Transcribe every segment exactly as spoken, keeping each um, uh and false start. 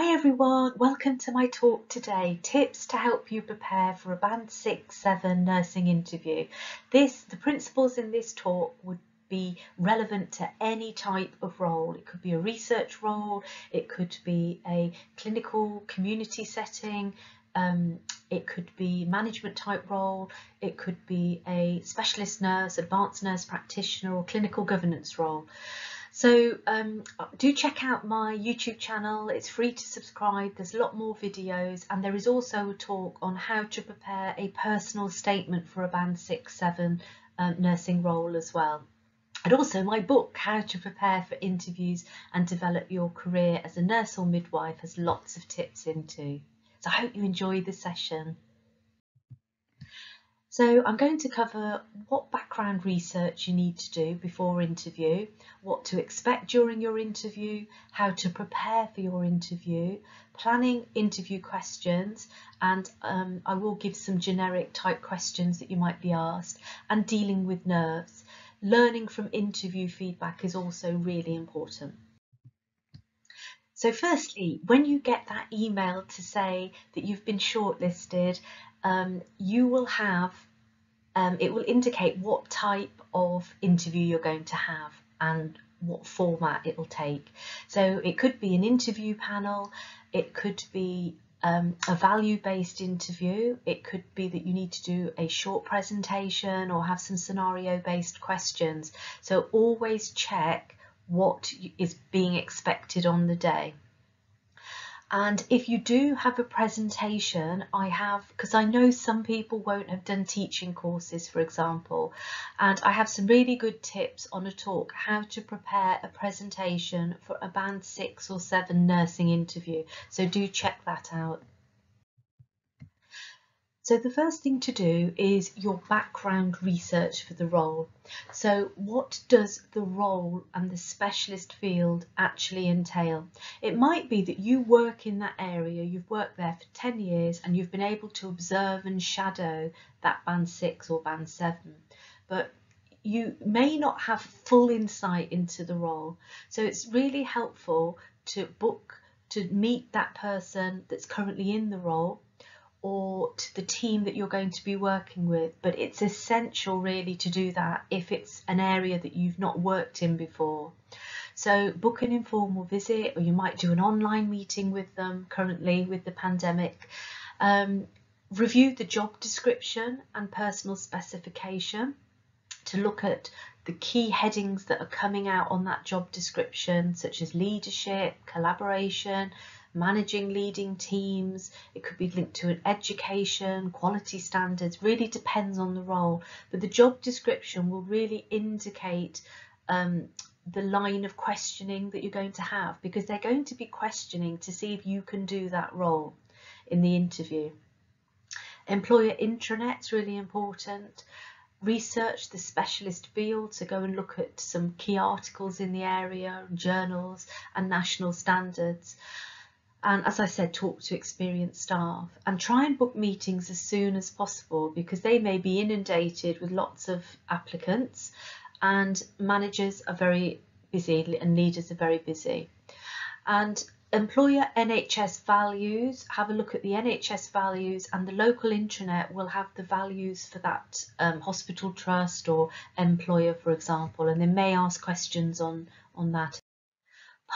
Hi everyone, welcome to my talk today, tips to help you prepare for a band six seven nursing interview. This, the principles in this talk would be relevant to any type of role. It could be a research role, it could be a clinical community setting, um, it could be management type role, it could be a specialist nurse, advanced nurse practitioner or clinical governance role. So um, do check out my YouTube channel, it's free to subscribe, there's a lot more videos and there is also a talk on how to prepare a personal statement for a band six seven um, nursing role as well. And also my book, How to Prepare for Interviews and Develop Your Career as a Nurse or Midwife, has lots of tips in too. So I hope you enjoyed this session. So I'm going to cover what background research you need to do before interview, what to expect during your interview, how to prepare for your interview, planning interview questions, and um, I will give some generic type questions that you might be asked, and dealing with nerves. Learning from interview feedback is also really important. So firstly, when you get that email to say that you've been shortlisted, um, you will have Um, it will indicate what type of interview you're going to have and what format it will take. So it could be an interview panel, it could be um, a value-based interview, it could be that you need to do a short presentation or have some scenario-based questions. So always check what is being expected on the day. And if you do have a presentation, I have, because I know some people won't have done teaching courses, for example, and I have some really good tips on a talk, how to prepare a presentation for a band six or seven nursing interview. So do check that out. So the first thing to do is your background research for the role. So what does the role and the specialist field actually entail? It might be that you work in that area, you've worked there for ten years and you've been able to observe and shadow that band six or band seven, but you may not have full insight into the role. So it's really helpful to book, to meet that person that's currently in the role, or to the team that you're going to be working with, but it's essential really to do that if it's an area that you've not worked in before. So book an informal visit, or you might do an online meeting with them currently with the pandemic. Um, review the job description and personal specification to look at the key headings that are coming out on that job description, such as leadership, collaboration, managing leading teams. It could be linked to an education, quality standards, really depends on the role, but the job description will really indicate um, the line of questioning that you're going to have, because they're going to be questioning to see if you can do that role in the interview. Employer intranet's really important. Research the specialist field, so go and look at some key articles in the area, journals and national standards. And as I said, talk to experienced staff and try and book meetings as soon as possible, because they may be inundated with lots of applicants and managers are very busy and leaders are very busy. And employer N H S values, have a look at the N H S values, and the local intranet will have the values for that um, hospital trust or employer, for example, and they may ask questions on, on that.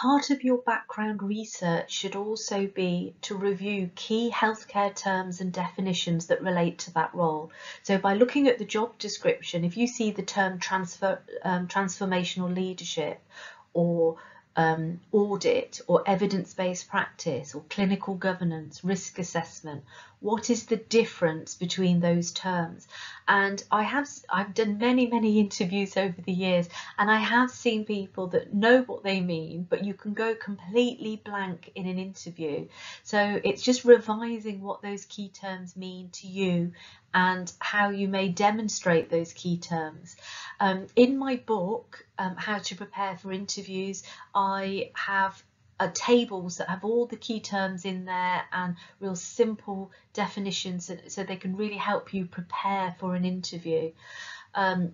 Part of your background research should also be to review key healthcare terms and definitions that relate to that role. So by looking at the job description, if you see the term transfer, um, transformational leadership, or um, audit, or evidence-based practice, or clinical governance, risk assessment, what is the difference between those terms? And I have, I've done many, many interviews over the years, and I have seen people that know what they mean, but you can go completely blank in an interview. So it's just revising what those key terms mean to you and how you may demonstrate those key terms. Um, in my book, um, How to Prepare for Interviews, I have Uh, tables that have all the key terms in there and real simple definitions, so, so they can really help you prepare for an interview. Um,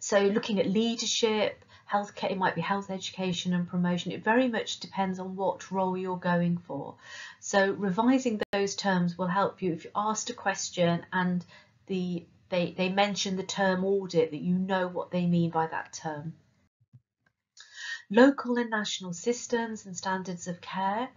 so looking at leadership, healthcare, it might be health education and promotion. It very much depends on what role you're going for. So revising those terms will help you if you're asked a question and the they, they mention the term audit, that you know what they mean by that term. Local and national systems and standards of care.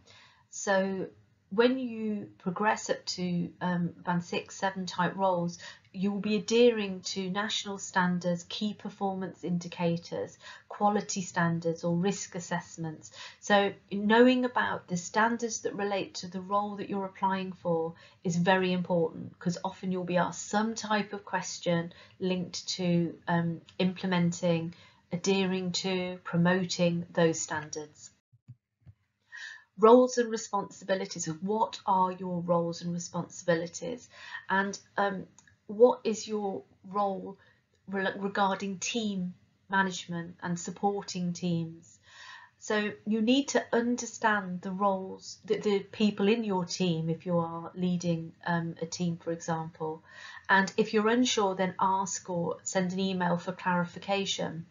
So when you progress up to um, band six, seven type roles, you will be adhering to national standards, key performance indicators, quality standards or risk assessments. So knowing about the standards that relate to the role that you're applying for is very important, because often you'll be asked some type of question linked to um, implementing, adhering to, promoting those standards. Roles and responsibilities. What are your roles and responsibilities, and um, what is your role re regarding team management and supporting teams? So you need to understand the roles, the, the people in your team if you are leading um, a team, for example. And if you're unsure, then ask or send an email for clarification.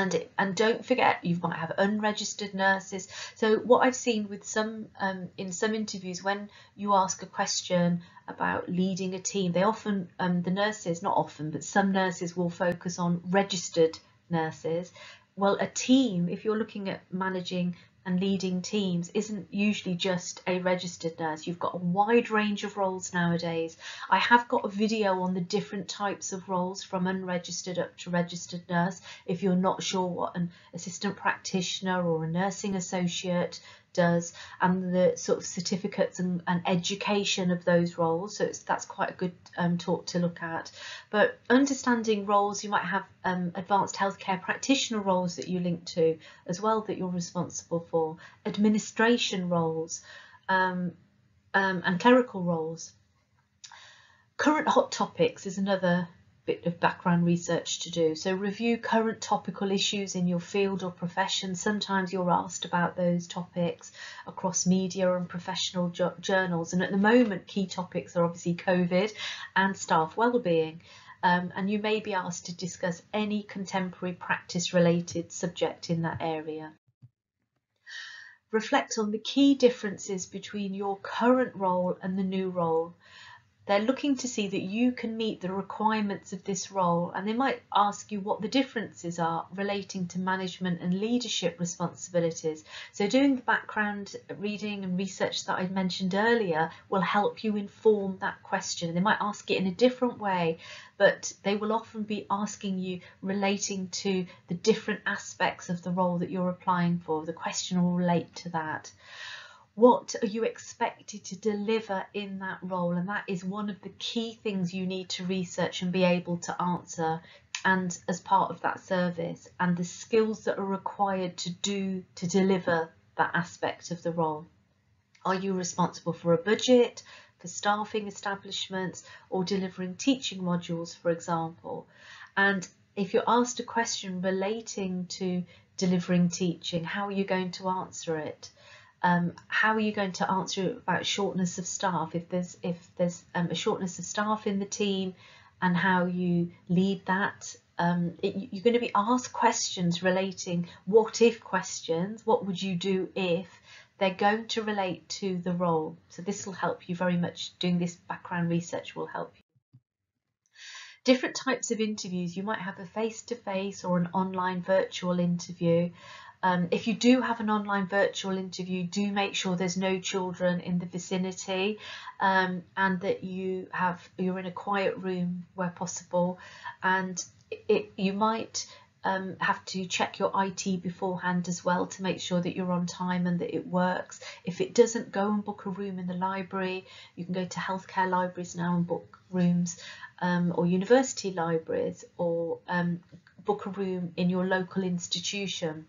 And, it, and don't forget, you might have unregistered nurses. So what I've seen with some um, in some interviews, when you ask a question about leading a team, they often, um, the nurses, not often, but some nurses will focus on registered nurses. Well, a team, if you're looking at managing and leading teams, isn't usually just a registered nurse. You've got a wide range of roles nowadays. I have got a video on the different types of roles from unregistered up to registered nurse if you're not sure what an assistant practitioner or a nursing associate does, and the sort of certificates and, and education of those roles. So it's, that's quite a good um, talk to look at. But understanding roles, you might have um, advanced healthcare practitioner roles that you link to as well that you're responsible for, administration roles um, um, and clerical roles. Current hot topics is another bit of background research to do. So review current topical issues in your field or profession. Sometimes you're asked about those topics across media and professional journals. And at the moment, key topics are obviously COVID and staff wellbeing. Um, and you may be asked to discuss any contemporary practice related subject in that area. Reflect on the key differences between your current role and the new role. They're looking to see that you can meet the requirements of this role, and they might ask you what the differences are relating to management and leadership responsibilities. So doing the background reading and research that I mentioned earlier will help you inform that question. They might ask it in a different way, but they will often be asking you relating to the different aspects of the role that you're applying for. The question will relate to that. What are you expected to deliver in that role? And that is one of the key things you need to research and be able to answer, and as part of that service, and the skills that are required to do to deliver that aspect of the role. Are you responsible for a budget, for staffing establishments, or delivering teaching modules, for example? And if you're asked a question relating to delivering teaching, how are you going to answer it? Um, how are you going to answer about shortness of staff, if there's if there's um, a shortness of staff in the team, and how you lead that? Um, it, you're going to be asked questions relating what if questions. What would you do if? They're going to relate to the role. So this will help you very much. Doing this background research will help you. Different types of interviews. You might have a face-to-face or an online virtual interview. Um, if you do have an online virtual interview, do make sure there's no children in the vicinity, um, and that you have you're in a quiet room where possible. And it, it, you might um, have to check your I T beforehand as well to make sure that you're on time and that it works. If it doesn't, go and book a room in the library. You can go to healthcare libraries now and book rooms, um, or university libraries, or um, book a room in your local institution.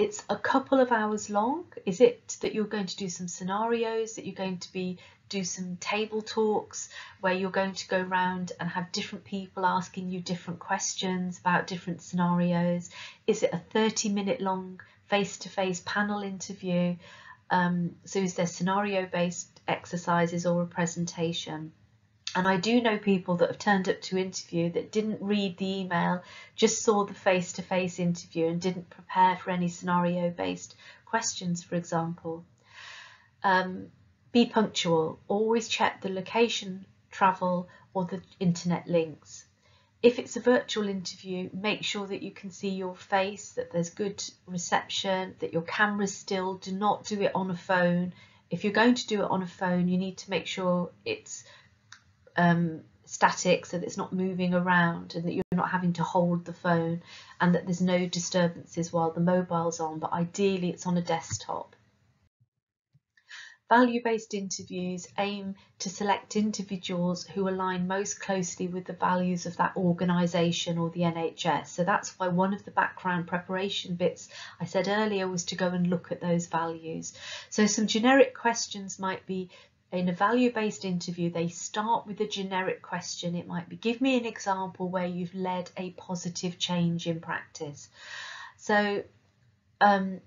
It's a couple of hours long. Is it that you're going to do some scenarios, that you're going to be do some table talks where you're going to go around and have different people asking you different questions about different scenarios? Is it a thirty minute long face-to-face panel interview? Um, so is there scenario-based exercises or a presentation? And I do know people that have turned up to interview that didn't read the email, just saw the face-to-face interview and didn't prepare for any scenario-based questions, for example. Um, be punctual. Always check the location, travel, or the internet links. If it's a virtual interview, make sure that you can see your face, that there's good reception, that your camera's still. Do not do it on a phone. If you're going to do it on a phone, you need to make sure it's um, static, so that it's not moving around and that you're not having to hold the phone, and that there's no disturbances while the mobile's on, but ideally it's on a desktop. Value-based interviews aim to select individuals who align most closely with the values of that organisation or the N H S. So that's why one of the background preparation bits I said earlier was to go and look at those values. So some generic questions might be, in a value-based interview, they start with a generic question. It might be, give me an example where you've led a positive change in practice. So um,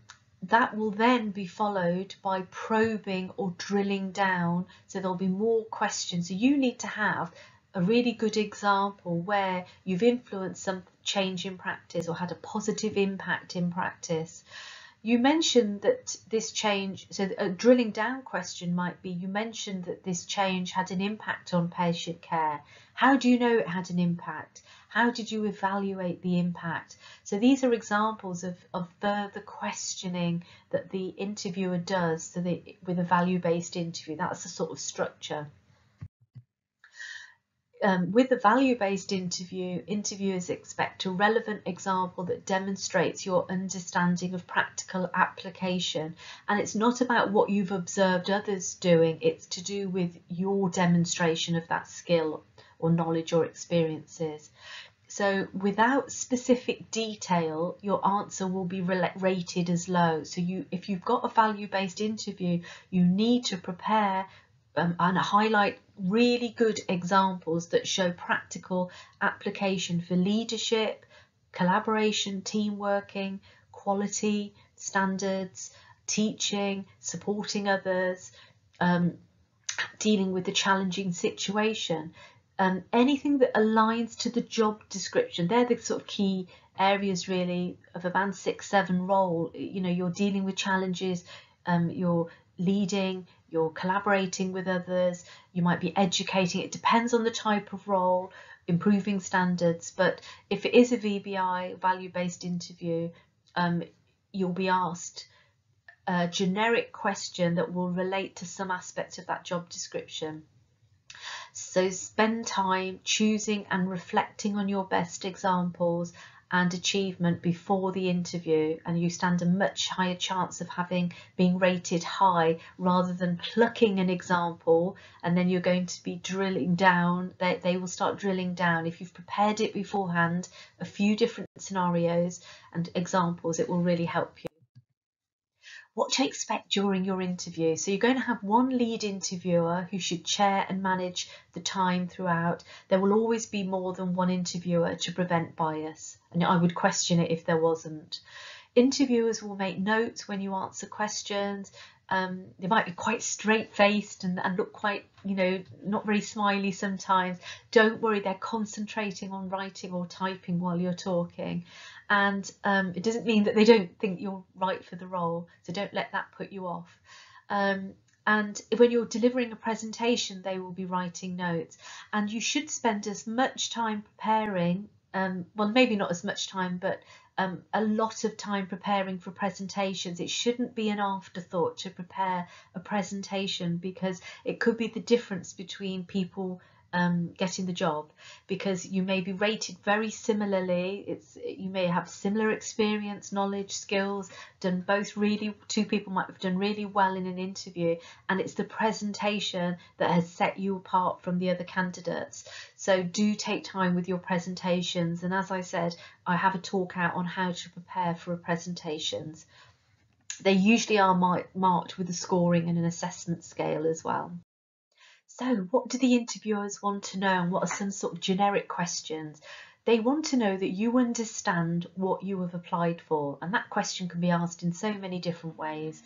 that will then be followed by probing or drilling down, so there'll be more questions. So you need to have a really good example where you've influenced some change in practice or had a positive impact in practice. You mentioned that this change, so a drilling down question might be, you mentioned that this change had an impact on patient care. How do you know it had an impact? How did you evaluate the impact? So these are examples of, of further questioning that the interviewer does, so that with a value-based interview, that's the sort of structure. Um, with a value-based interview, interviewers expect a relevant example that demonstrates your understanding of practical application. And it's not about what you've observed others doing, it's to do with your demonstration of that skill or knowledge or experiences. So without specific detail, your answer will be rated as low. So you, if you've got a value-based interview, you need to prepare um, and highlight really good examples that show practical application for leadership, collaboration, team working, quality, standards, teaching, supporting others, um, dealing with the challenging situation. Um, anything that aligns to the job description. They're the sort of key areas really of a band six seven role. You know, you're dealing with challenges, um, you're leading, you're collaborating with others, you might be educating. It depends on the type of role, improving standards. But if it is a V B I, value-based interview, um, you'll be asked a generic question that will relate to some aspect of that job description. So spend time choosing and reflecting on your best examples and achievement before the interview, and you stand a much higher chance of having being rated high, rather than plucking an example and then you're going to be drilling down. They, they will start drilling down. If you've prepared it beforehand, a few different scenarios and examples, it will really help you. What to expect during your interview. So you're going to have one lead interviewer who should chair and manage the time throughout. There will always be more than one interviewer to prevent bias, and I would question it if there wasn't. Interviewers will make notes when you answer questions. Um, they might be quite straight-faced and, and look quite, you know, not very smiley sometimes. Don't worry, they're concentrating on writing or typing while you're talking. And um, it doesn't mean that they don't think you're right for the role, so don't let that put you off. Um, and when you're delivering a presentation, they will be writing notes. And you should spend as much time preparing, um, well, maybe not as much time, but Um, a lot of time preparing for presentations. It shouldn't be an afterthought to prepare a presentation, because it could be the difference between people um, getting the job, because you may be rated very similarly. It's, you may have similar experience, knowledge, skills, done both really, two people might have done really well in an interview, and it's the presentation that has set you apart from the other candidates. So do take time with your presentations. And as I said, I have a talk out on how to prepare for presentations. They usually are mar marked with a scoring and an assessment scale as well. So what do the interviewers want to know, and what are some sort of generic questions? They want to know that you understand what you have applied for, and that question can be asked in so many different ways.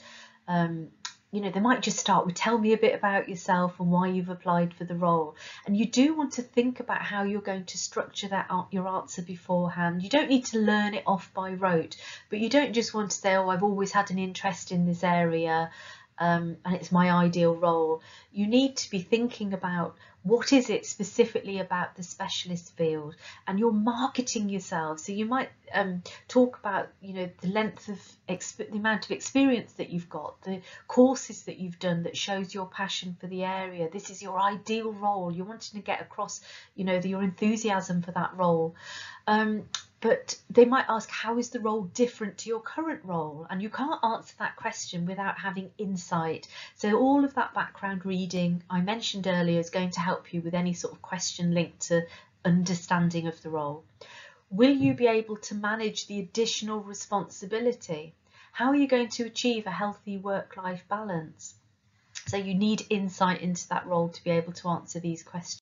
Um, you know, they might just start with, tell me a bit about yourself and why you've applied for the role. And you do want to think about how you're going to structure that your answer beforehand. You don't need to learn it off by rote, but you don't just want to say, oh, I've always had an interest in this area um, and it's my ideal role. You need to be thinking about what is it specifically about the specialist field, and you're marketing yourself. So you might um, talk about, you know, the length of exp the amount of experience that you've got, the courses that you've done that shows your passion for the area. This is your ideal role. You're wanting to get across, you know, the, your enthusiasm for that role. Um, But they might ask, how is the role different to your current role? And you can't answer that question without having insight. So all of that background reading I mentioned earlier is going to help you with any sort of question linked to understanding of the role. Will you be able to manage the additional responsibility? How are you going to achieve a healthy work-life balance? So you need insight into that role to be able to answer these questions.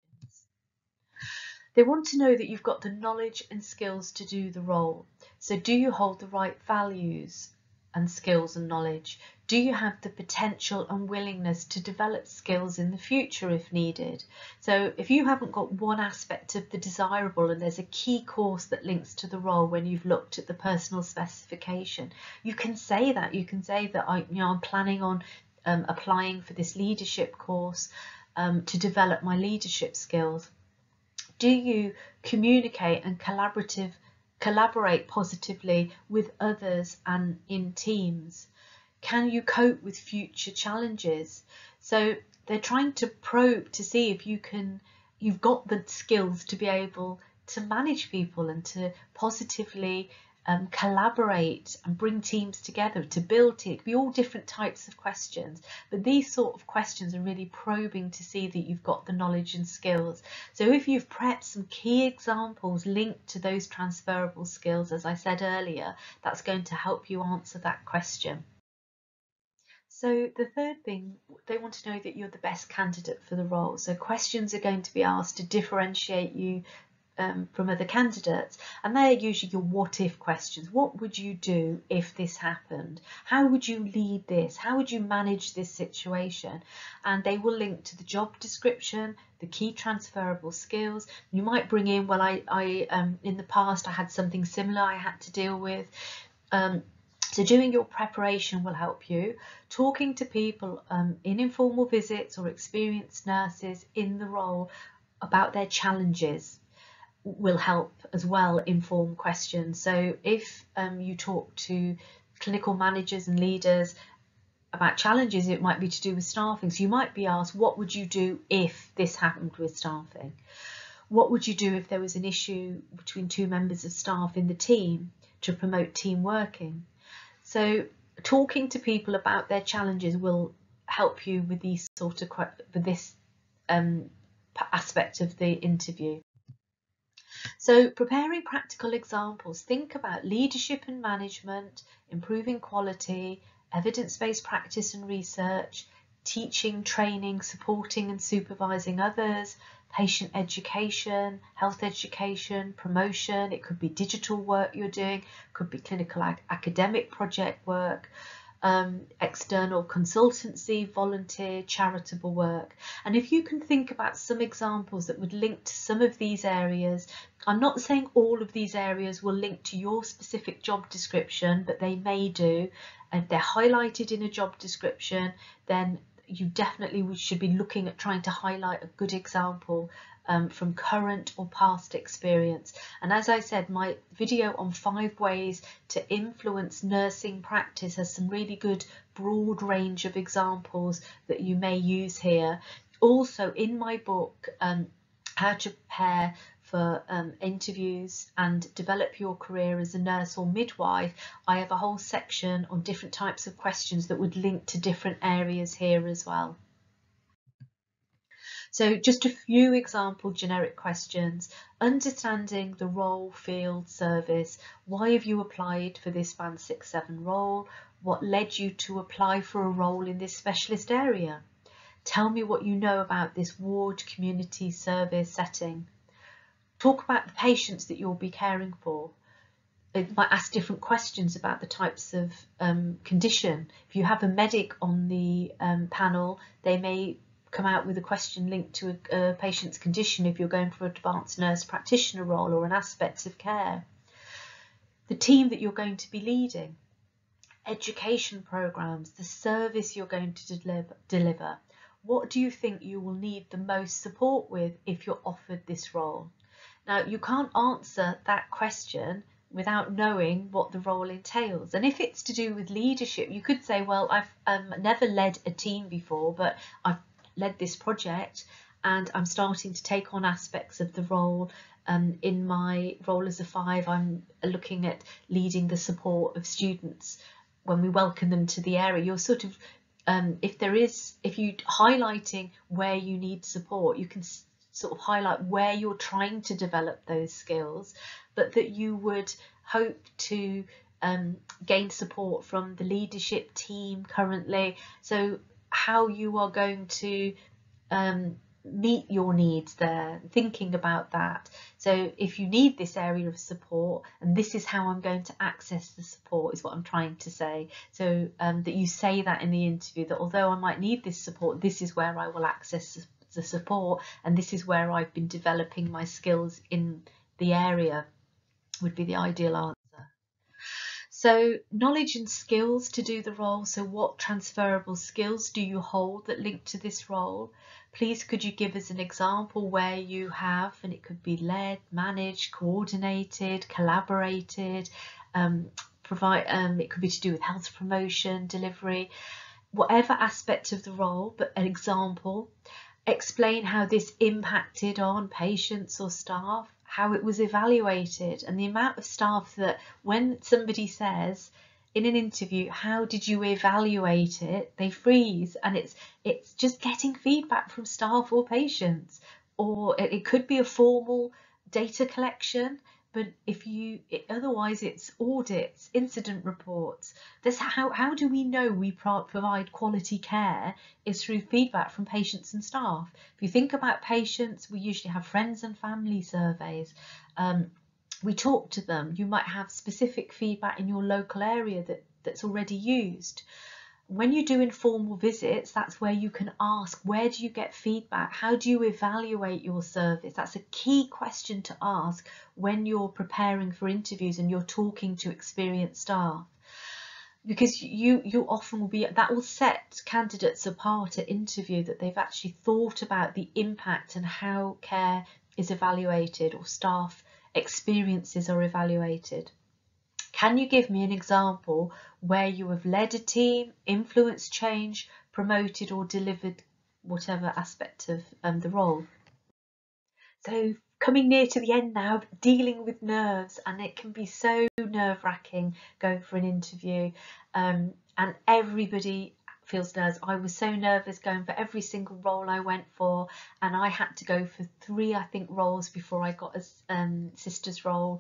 They want to know that you've got the knowledge and skills to do the role. So do you hold the right values and skills and knowledge? Do you have the potential and willingness to develop skills in the future if needed? So if you haven't got one aspect of the desirable and there's a key course that links to the role when you've looked at the personal specification, you can say that. You can say that I, you know, I'm planning on um, applying for this leadership course um, to develop my leadership skills. Do you communicate and collaborative, collaborate positively with others and in teams? Can you cope with future challenges? So they're trying to probe to see if you can, you've got the skills to be able to manage people and to positively um, collaborate and bring teams together, to build teams. It could be all different types of questions, but these sort of questions are really probing to see that you've got the knowledge and skills. So if you've prepped some key examples linked to those transferable skills, as I said earlier, that's going to help you answer that question. So the third thing, they want to know that you're the best candidate for the role. So questions are going to be asked to differentiate you Um, from other candidates, and they're usually your what if questions. What would you do if this happened? How would you lead this? How would you manage this situation? And they will link to the job description, the key transferable skills. You might bring in, well, I, I um, in the past I had something similar I had to deal with. Um, So doing your preparation will help you. Talking to people um, in informal visits or experienced nurses in the role about their challenges will help as well inform questions. So if um, you talk to clinical managers and leaders about challenges, it might be to do with staffing. So you might be asked, what would you do if this happened with staffing? What would you do if there was an issue between two members of staff in the team to promote team working? So talking to people about their challenges will help you with these sort of with this um, aspect of the interview. So preparing practical examples, think about leadership and management, improving quality, evidence-based practice and research, teaching, training, supporting and supervising others, patient education, health education, promotion. It could be digital work you're doing, it could be clinical ac- academic project work, Um, external consultancy, volunteer, charitable work. And if you can think about some examples that would link to some of these areas, I'm not saying all of these areas will link to your specific job description, but they may do. And if they're highlighted in a job description, then you definitely should be looking at trying to highlight a good example Um, from current or past experience. And as I said, my video on five ways to influence nursing practice has some really good broad range of examples that you may use here. Also in my book, um, How to Prepare for um, Interviews and Develop Your Career as a Nurse or Midwife, I have a whole section on different types of questions that would link to different areas here as well. So just a few example generic questions. Understanding the role, field, service. Why have you applied for this Band six seven role? What led you to apply for a role in this specialist area? Tell me what you know about this ward community service setting. Talk about the patients that you'll be caring for. it might ask different questions about the types of um, condition. If you have a medic on the um, panel, they may come out with a question linked to a, a patient's condition if you're going for an advanced nurse practitioner role or an aspects of care. The team that you're going to be leading, education programs, the service you're going to deliver, deliver. What do you think you will need the most support with if you're offered this role? Now, you can't answer that question without knowing what the role entails. And if it's to do with leadership, you could say, well, I've um, never led a team before, but I've led this project and I'm starting to take on aspects of the role. Um, in my role as a five, I'm looking at leading the support of students when we welcome them to the area. You're sort of, um, if there is, if you're highlighting where you need support, you can sort of highlight where you're trying to develop those skills, but that you would hope to um, gain support from the leadership team currently. So how you are going to um, meet your needs there, thinking about that. So if you need this area of support, and this is how I'm going to access the support, is what I'm trying to say. So um, that you say that in the interview, that although I might need this support, this is where I will access the support, and this is where I've been developing my skills in the area, would be the ideal answer. So knowledge and skills to do the role. So what transferable skills do you hold that link to this role? Please could you give us an example where you have, and it could be led, managed, coordinated, collaborated, um, provide, um, it could be to do with health promotion, delivery, whatever aspect of the role, but an example. Explain how this impacted on patients or staff, how it was evaluated, and the amount of staff that when somebody says in an interview, how did you evaluate it, they freeze. And it's it's just getting feedback from staff or patients, or it, it could be a formal data collection, but if you it, otherwise it's audits, incident reports. This how how do we know we pro provide quality care is through feedback from patients and staff. If you think about patients, we usually have friends and family surveys. Um, we talk to them. You might have specific feedback in your local area that that's already used. When you do informal visits, that's where you can ask, where do you get feedback? How do you evaluate your service? That's a key question to ask when you're preparing for interviews and you're talking to experienced staff, because you you often will be, that will set candidates apart at interview, that they've actually thought about the impact and how care is evaluated or staff experiences are evaluated. Can you give me an example where you have led a team, influenced change, promoted or delivered whatever aspect of um, the role? So coming near to the end now, dealing with nerves, and it can be so nerve-wracking going for an interview, um, and everybody feels nerves. I was so nervous going for every single role I went for, and I had to go for three, I think, roles before I got a um, sister's role.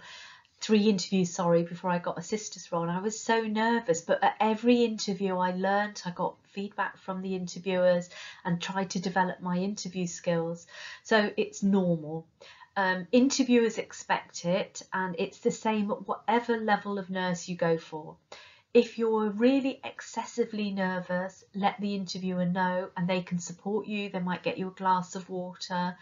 Three interviews, sorry, before I got a sister's role. And I was so nervous, but at every interview I learned, I got feedback from the interviewers and tried to develop my interview skills. So it's normal. Um, interviewers expect it, and it's the same at whatever level of nurse you go for. If you're really excessively nervous, let the interviewer know and they can support you. They might get you a glass of water.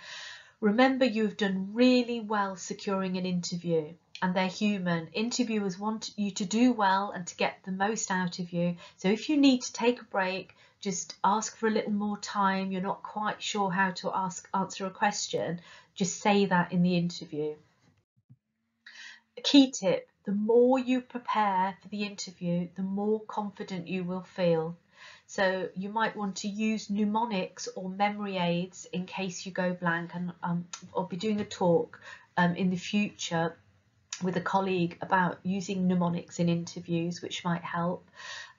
Remember, you've done really well securing an interview. And they're human. Interviewers want you to do well and to get the most out of you. So if you need to take a break, just ask for a little more time. You're not quite sure how to ask, answer a question. Just say that in the interview. A key tip, the more you prepare for the interview, the more confident you will feel. So you might want to use mnemonics or memory aids in case you go blank, and um, I'll be doing a talk um, in the future with a colleague about using mnemonics in interviews, which might help.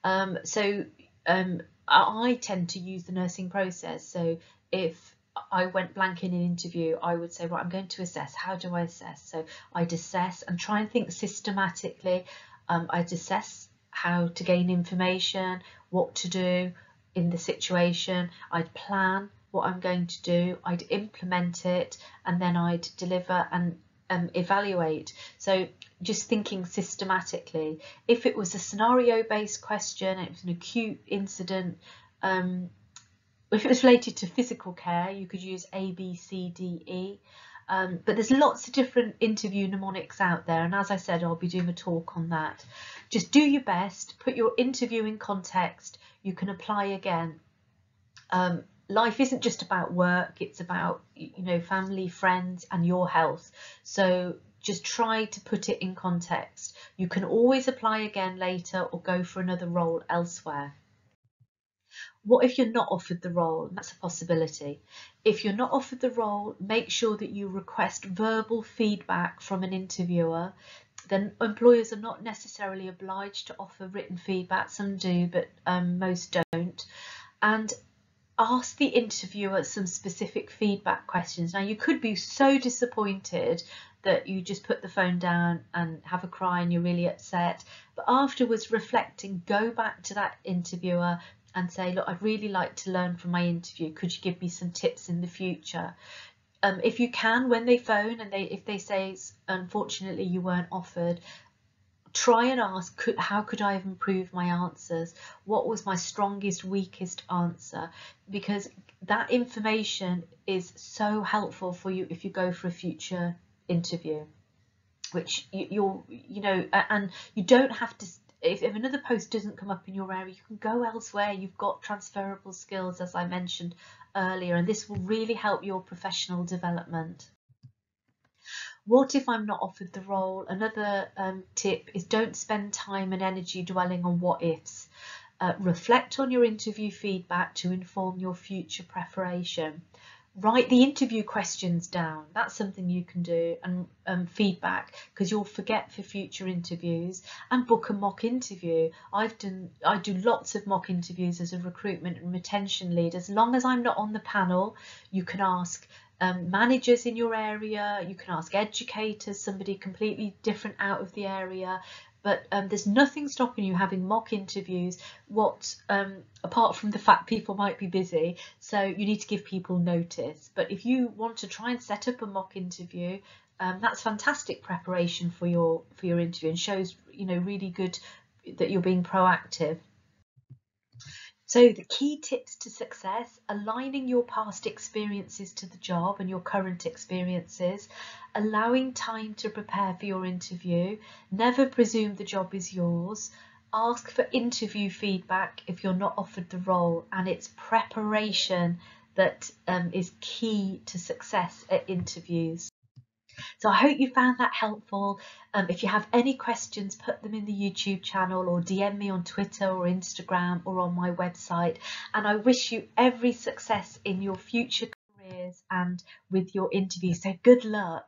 Um, so um, I tend to use the nursing process. So if I went blank in an interview, I would say, right, I'm going to assess. How do I assess? So I'd assess and try and think systematically. Um, I'd assess how to gain information, what to do in the situation. I'd plan what I'm going to do. I'd implement it, and then I'd deliver and Um, evaluate. So just thinking systematically, if it was a scenario based question, it was an acute incident, um, if it was related to physical care, you could use A, B, C, D, E. Um, but there's lots of different interview mnemonics out there. And as I said, I'll be doing a talk on that. Just do your best, put your interview in context. You can apply again. Um, life isn't just about work. It's about, you know, family, friends and your health. So just try to put it in context. You can always apply again later or go for another role elsewhere. What if you're not offered the role? And that's a possibility. If you're not offered the role, make sure that you request verbal feedback from an interviewer. Then employers are not necessarily obliged to offer written feedback. Some do, but um, most don't. And ask the interviewer some specific feedback questions. Now, you could be so disappointed that you just put the phone down and have a cry and you're really upset. But afterwards, reflecting, go back to that interviewer and say, look, I'd really like to learn from my interview. Could you give me some tips in the future? Um, if you can, when they phone and they if they say, unfortunately, you weren't offered, try and ask, could, how could I have improved my answers? What was my strongest, weakest answer? Because that information is so helpful for you if you go for a future interview, which you, you're, you know, and you don't have to. If, if another post doesn't come up in your area, you can go elsewhere. You've got transferable skills, as I mentioned earlier, and this will really help your professional development. What if I'm not offered the role? Another um, tip is don't spend time and energy dwelling on what ifs. Uh, reflect on your interview feedback to inform your future preparation. Write the interview questions down. That's something you can do, and um, feedback, because you'll forget for future interviews. And book a mock interview. I've done, I do lots of mock interviews as a recruitment and retention lead. As long as I'm not on the panel, you can ask um, managers in your area, you can ask educators, somebody completely different out of the area. But um, there's nothing stopping you having mock interviews, what um, apart from the fact people might be busy, so you need to give people notice. But if you want to try and set up a mock interview, um, that's fantastic preparation for your for your interview, and shows, you know, really good that you're being proactive. So the key tips to success: aligning your past experiences to the job and your current experiences, allowing time to prepare for your interview, never presume the job is yours, ask for interview feedback if you're not offered the role, and it's preparation that um, is key to success at interviews. So I hope you found that helpful. Um, if you have any questions, put them in the YouTube channel or D M me on Twitter or Instagram or on my website. And I wish you every success in your future careers and with your interviews. So good luck.